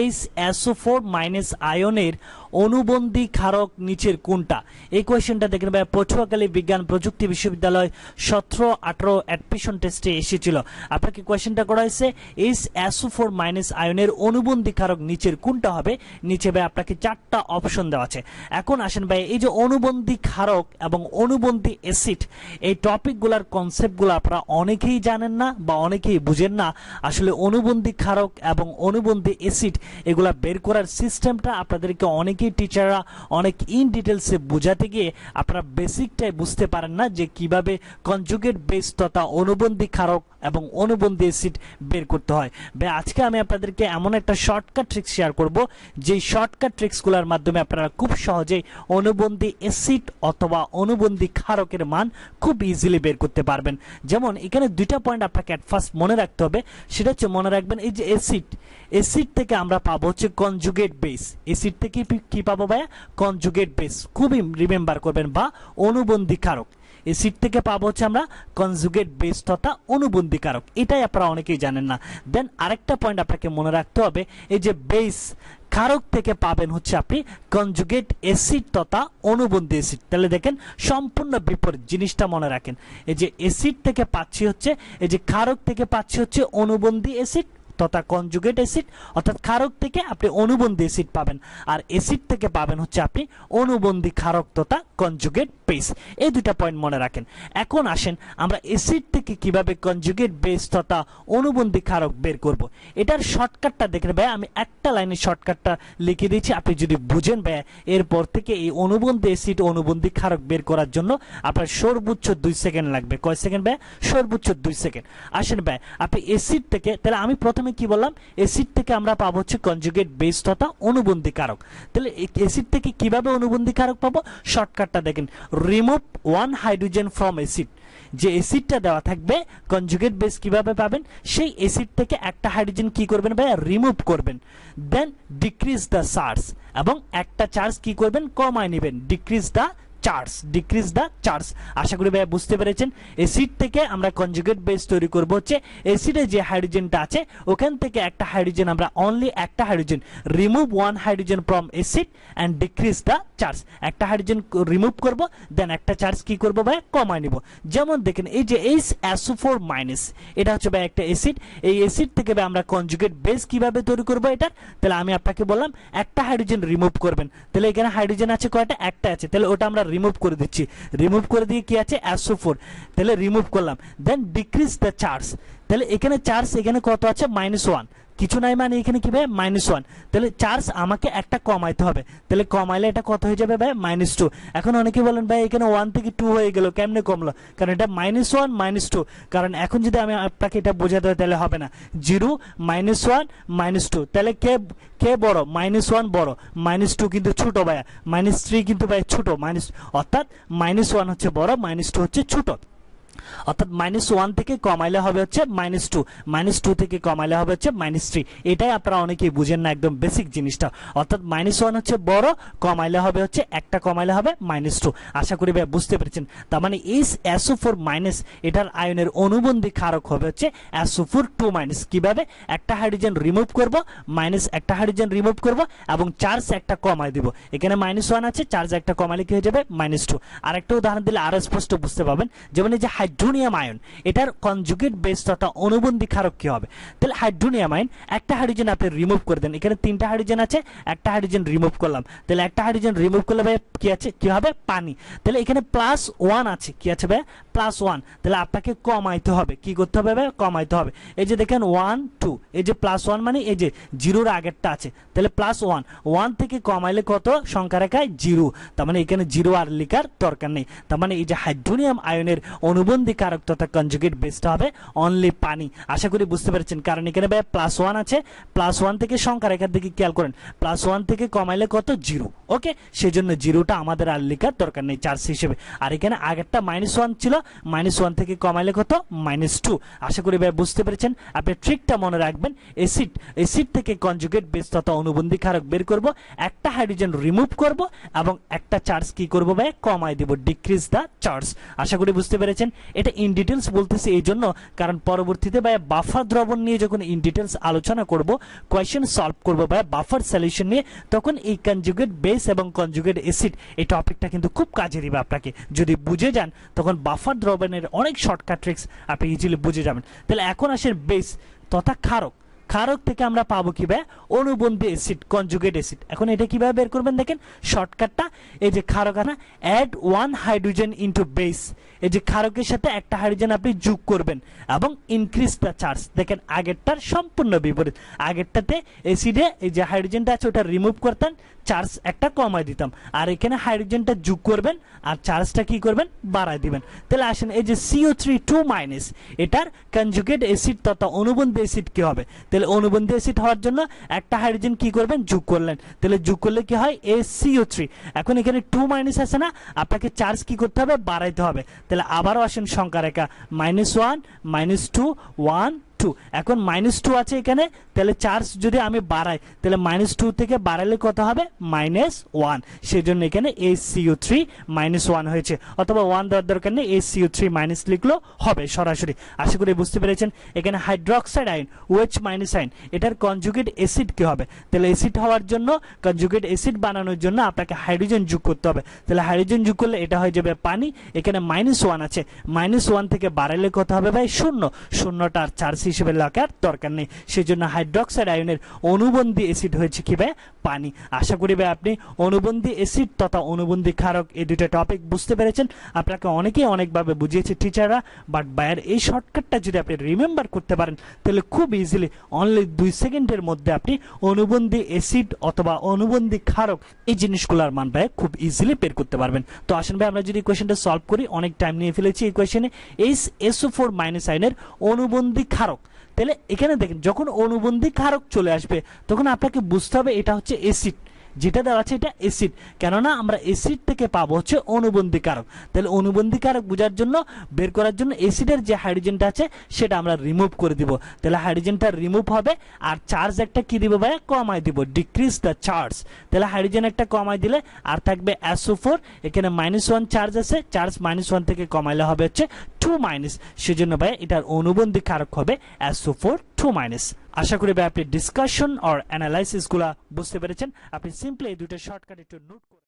এই SO4 minus आयनेर अनुबंधी क्षारक नीचे कोनटा এই কোশ্চেনটা দেখেন ভাই পটুয়াখালী বিজ্ঞান প্রযুক্তি বিশ্ববিদ্যালয় 17 18 অ্যাডমিশন টেস্টে এসেছিল আপনাকে কোশ্চেনটা করা হয়েছে এই SO4 माइनस आयनेर অনুবন্ধী ক্ষারক নীচের কোনটা হবে নিচে ভাই আপনাকে চারটা অপশন দেওয়া আছে এখন আসেন ভাই এই যে অনুবন্ধী ক্ষারক এবং অনুবন্ধী অ্যাসিড এই টপিকগুলোর কনসেপ্টগুলো আপনারা অনেকেই জানেন না বা অনেকেই বুঝেন না আসলে অনুবন্ধী ক্ষারক এবং অনুবন্ধী অ্যাসিড এগুলা বের করার সিস্টেমটা আপনাদেরকে অনেকেই টিচাররা অনেক ইন ডিটেইলসে বোঝাতে গিয়ে আপনারা বেসিকটাই বুঝতে পারেন না যে কিভাবে কনজুগেট বেস তথা অনুবন্ধী ক্ষারক এবং অনুবন্ধী অ্যাসিড বের করতে হয় ভাই আজকে আমি আপনাদেরকে এমন একটা শর্টকাট ট্রিক্স শেয়ার করব যে শর্টকাট ট্রিক্সগুলোর মাধ্যমে আপনারা খুব সহজে অনুবন্ধী অ্যাসিড অথবা অনুবন্ধী ক্ষারকের মান খুব ইজিলি বের করতে পারবেন যেমন এখানে দুইটা পয়েন্ট আপনাকে এট ফার্স্ট মনে রাখতে হবে সেটা হচ্ছে মনে রাখবেন এই যে অ্যাসিড থেকে আমরা পাবো হচ্ছে কনজুগেট বেস অ্যাসিড থেকে কি পাবো ভাই কনজুগেট বেস খুবই রিমেম্বার করবেন বা অনুবন্ধী ক্ষারক অ্যাসিড থেকে পাবো হচ্ছে আমরা কনজুগেট বেস তথা অনুবন্ধী কারক এটাই আপনারা অনেকেই জানেন না দেন আরেকটা পয়েন্ট আপনাকে মনে রাখতে হবে এই যে বেস ক্ষারক থেকে পাবেন হচ্ছে আপনি কনজুগেট অ্যাসিড তথা অনুবন্ধী অ্যাসিড তাহলে দেখেন সম্পূর্ণ বিপরীত জিনিসটা মনে রাখেন এই যে অ্যাসিড থেকে পাচ্ছি হচ্ছে এই যে ক্ষারক থেকে পাচ্ছি হচ্ছে অনুবন্ধী অ্যাসিড তথা কনজুগেট অ্যাসিড অর্থাৎ ক্ষারক থেকে আপনি অনুবন্ধী অ্যাসিড পাবেন আর অ্যাসিড থেকে পাবেন হচ্ছে আপনি অনুবন্ধী ক্ষারক তথা কনজুগেট বেস এই দুটো পয়েন্ট মনে রাখেন এখন আসেন আমরা অ্যাসিড থেকে কিভাবে কনজুগেট বেস তথা অনুবন্ধী ক্ষারক বের করব এটার শর্টকাটটা দেখেন ভাই আমি একটা লাইনে শর্টকাটটা লিখে দিয়েছি আপনি যদি বুঝেন ভাই এরপর থেকে এই অনুবন্ধী অ্যাসিড অনুবন্ধী ক্ষারক বের করার জন্য আপনার সর্বোচ্চ 2 সেকেন্ড লাগবে কয় সেকেন্ড ভাই সর্বোচ্চ 2 সেকেন্ড আসেন ভাই আপনি অ্যাসিড থেকে তাহলে আমি প্রথমে কি বললাম অ্যাসিড থেকে আমরা পাবো হচ্ছে কনজুগেট বেস তথা অনুবন্ধী কারক তাহলে অ্যাসিড থেকে কিভাবে অনুবন্ধী কারক পাবো শর্টকাটটা দেখেন remove one hydrogen from acid যে অ্যাসিডটা দেওয়া থাকবে কনজুগেট বেস কিভাবে পাবেন সেই অ্যাসিড থেকে একটা হাইড্রোজেন কি করবেন ভাই রিমুভ করবেন দেন ডিক্রিজ দা চার্জ এবং একটা চার্জ কি করবেন কমায় নেবেন ডিক্রিজ দা চার্জ আশা করি ভাই বুঝতে পেরেছেন অ্যাসিড থেকে আমরা কনজুগেট বেস তৈরি করব হচ্ছে অ্যাসিডে যে হাইড্রোজেনটা আছে ওখান থেকে একটা হাইড্রোজেন আমরা অনলি একটা hydrogen remove one hydrogen from acid and decrease the charge একটা হাইড্রোজেন রিমুভ করব দেন একটা চার্জ কি করব ভাই কমায় নিব যেমন দেখেন এই যে SO4- এটা হচ্ছে ভাই একটা অ্যাসিড এই অ্যাসিড থেকে ভাই আমরা কনজুগেট বেস কিভাবে তৈরি করব এটা তাহলে আমি আপনাকে বললাম একটা হাইড্রোজেন রিমুভ করবেন তাহলে এখানে হাইড্রোজেন আছে কয়টা একটা আছে তাহলে ওটা আমরা রিমুভ করে দিচ্ছি রিমুভ করে দিয়ে কি আছে SO4 তাহলে রিমুভ করলাম দেন ডিক্রিজ দা চার্জ তাহলে এখানে চার্জ এখানে কত আছে -1 কিছু নাই মানে এখানে কি ভাই -1 তাহলে চার্জ আমাকে একটা কমাইতে হবে তাহলে কমাইলে এটা কত হয়ে যাবে ভাই -2 এখন অনেকে বলেন ভাই এখানে 1 থেকে 2 হয়ে গেল কেমনে কমলো কারণ এটা -1 -2 কারণ এখন যদি আমি আপনাকে এটা বোঝাতে হয় তাহলে হবে না 0 -1 -2 তাহলে কে কে বড় -1 বড় -2 কিন্তু ছোট ভাই -3 কিন্তু ভাই ছোট অর্থাৎ -1 হচ্ছে বড় -2 হচ্ছে ছোট অর্থাৎ -1 থেকে কমাইলে হবে হচ্ছে -2 -2 থেকে কমাইলে হবে হচ্ছে -3 এটাই আপনারা অনেকেই বুঝেন না একদম বেসিক জিনিসটা অর্থাৎ -1 হচ্ছে বড় কমাইলে হবে হচ্ছে একটা কমাইলে হবে -2 আশা করি ভাই বুঝতে পেরেছেন তার মানে SO4- এটার আয়নের অনুবন্ধী ক্ষারক হবে হচ্ছে SO4₂- কিভাবে একটা হাইড্রোজেন রিমুভ করব একটা হাইড্রোজেন রিমুভ করব এবং চার্জ একটা কমাই দেব এখানে -1 আছে চার্জ একটা কমাইলে কি হয়ে যাবে -2 আরেকটা উদাহরণ দিলে আরো স্পষ্ট বুঝতে পারবেন যেমন এই যে হাইড্রোনিয়াম আয়ন এটার কনজুগেট বেস তথা অনুবন্ধী ক্ষারক কি হবে তাহলে হাইড্রোনিয়াম আয়ন একটা হাইড্রোজেন আপনি রিমুভ করে দেন এখানে তিনটা হাইড্রোজেন আছে একটা হাইড্রোজেন রিমুভ করলাম তাহলে একটা হাইড্রোজেন রিমুভ করলে ভাই কি আছে কি হবে পানি তাহলে এখানে +1 আছে কি আছে ভাই +1 তাহলে আপনাকে কমাইতে হবে কি করতে হবে ভাই কমাইতে হবে এই যে দেখেন 1 2 এই যে +1 মানে এই যে 0 এর আগেরটা আছে তাহলে +1 1 থেকে কমাইলে কত সংখ্যা রেখায় 0 তার মানে এখানে 0 আর লেখার দরকার নেই তার মানে এই যে হাইড্রোনিয়াম আয়নের অনুবন্ধী কারক তথা কনজুগেট বেসটা হবে অনলি পানি আশা করি বুঝতে পেরেছেন কারণ এখানে ভাই +1 আছে +1 থেকে সংখ্যা রেখার দিকে খেয়াল করেন +1 থেকে কমাইলে কত 0 ওকে সেজন্য জিরোটা আমাদের আর লেখার দরকার নেই চার্জ হিসেবে আর এখানে আগেরটা -1 ছিল -1 থেকে কমাইলে কত -2 আশা করি ভাই বুঝতে পেরেছেন আপনি ট্রিকটা মনে রাখবেন অ্যাসিড থেকে কনজুগেট বেস তথা অনুবন্ধী কারক বের করব একটা হাইড্রোজেন রিমুভ করব এবং একটা চার্জ কি করব ভাই কমাই দেব ডিক্রিজ দা চার্জ আশা করি বুঝতে পেরেছেন এটা ইন ডিটেইলস বলতেছি এইজন্য কারণ পরবর্তীতে ভাই বাফার দ্রবণ নিয়ে যখন ইন ডিটেইলস আলোচনা করব কোশ্চেন সলভ করব ভাই বাফার সলিউশন নিয়ে তখন এই কনজুগেট এবং কনজুগেট অ্যাসিড এই টপিকটা কিন্তু খুব কাজে দিবে আপনাকে যদি বুঝে যান তখন বাফার দ্রবণের অনেক শর্টকাট ট্রিক্স আপনি ইজিলি বুঝে যাবেন তাহলে এখন আসেন বেস তথা ক্ষারক ক্ষারক থেকে আমরা পাবো কিভাবে অনুবন্ধী অ্যাসিড কনজুগেট অ্যাসিড এখন এটা কিভাবে বের করবেন দেখেন শর্টকাটটা এই যে ক্ষারক না অ্যাড 1 হাইড্রোজেন ইনটু বেস এই যে ক্ষারকের সাথে একটা হাইড্রোজেন আপনি যোগ করবেন এবং ইনক্রিজ দা চার্জ দেখেন আগেরটার সম্পূর্ণ বিপরীত আগেরটাতে অ্যাসিডে এই যে হাইড্রোজেনটা আছে ওটা রিমুভ করতেন চার্জ একটা কমাই দিতাম আর এখানে হাইড্রোজেনটা যোগ করবেন আর চার্জটা কি করবেন বাড়ায় দিবেন তাহলে আসেন এই যে CO3 2- এটার কনজুগেট অ্যাসিড তথা অনুবন্ধী অ্যাসিড কি হবে তাহলে অনুবন্ধী অ্যাসিড হওয়ার জন্য একটা হাইড্রোজেন কি করবেন যোগ করলেন তাহলে যোগ করলে কি হয় CO3 এখন এখানে 2- আছে না আপনাকে চার্জ কি করতে হবে বাড়াইতে হবে তাহলে আবারও আসেন সংখ্যা রেখা -1 -2 1 2 এখন -2 আছে এখানে তাহলে চার্জ যদি আমি বাড়াই তাহলে -2 থেকে বাড়ালে কত হবে -1 সেজন্য এখানে ACO3 -1 হয়েছে অথবা 1 দেওয়ার দরকার নেই ACO3 - লিখলো হবে সরাসরি আশা করি বুঝতে পেরেছেন এখানে হাইড্রোক্সাইড আয়ন OH- আয়ন এটার কনজুগেট অ্যাসিড কি হবে তাহলে অ্যাসিড হওয়ার জন্য কনজুগেট অ্যাসিড বানানোর জন্য আপনাকে হাইড্রোজেন যোগ করতে হবে তাহলে হাইড্রোজেন যোগ করলে এটা হয়ে যাবে পানি এখানে -1 আছে -1 থেকে বাড়ালে কত হবে ভাই 0 0টা আর চার্জ হিসেবে লাগার দরকার নেই সেজন্য হাইড্রোক্সাইড আয়নের অনুবন্ধী অ্যাসিড হয়েছে কি ভাই পানি আশা করি ভাই আপনি অনুবন্ধী অ্যাসিড তথা অনুবন্ধী ক্ষারক এই দুটো টপিক বুঝতে পেরেছেন আপনাকে অনেকেই অনেকভাবে বুঝিয়েছে টিচাররা বাট ভাইয়ের এই শর্টকাটটা যদি আপনি রিমেম্বার করতে পারেন তাহলে খুব ইজিলি অনলি 2 সেকেন্ডের মধ্যে আপনি অনুবন্ধী অ্যাসিড অথবা অনুবন্ধী ক্ষারক এই জিনিসগুলোর মান ভাই খুব ইজিলি বের করতে পারবেন তো আসেন ভাই আমরা যদি কোয়েশ্চেনটা সলভ করি অনেক টাইম নিয়ে ফেলেছি এই কোয়েশ্চেনে SO4- আয়নের অনুবন্ধী ক্ষারক তাহলে এখানে দেখেন যখন অনুবন্ধী ক্ষারক চলে আসবে তখন আপনাকে বুঝতে হবে এটা হচ্ছে অ্যাসিড যেটা দেওয়া আছে এটা অ্যাসিড কেননা আমরা অ্যাসিড থেকে পাবো হচ্ছে অনুবন্ধী কারক তাহলে অনুবন্ধী কারক বোঝার জন্য বের করার জন্য অ্যাসিডের যে হাইড্রোজেনটা আছে সেটা আমরা রিমুভ করে দিব তাহলে হাইড্রোজেনটা রিমুভ হবে আর চার্জ একটা কি দিব ভাই কমাই দিব ডিক্রিজ দ্য চার্জ তাহলে হাইড্রোজেন একটা কমাই দিলে আর থাকবে SO4 এখানে -1 চার্জ আছে চার্জ -1 থেকে কমাইলে হবে হচ্ছে 2- সেজন্য ভাই এটার অনুবন্ধী কারক হবে SO4 2-। আশা করি ভাই আপনি ডিসকাশন অর অ্যানালাইসিসগুলো বুঝতে পেরেছেন আপনি সিম্পলি এই দুটো শর্টকাট একটু নোট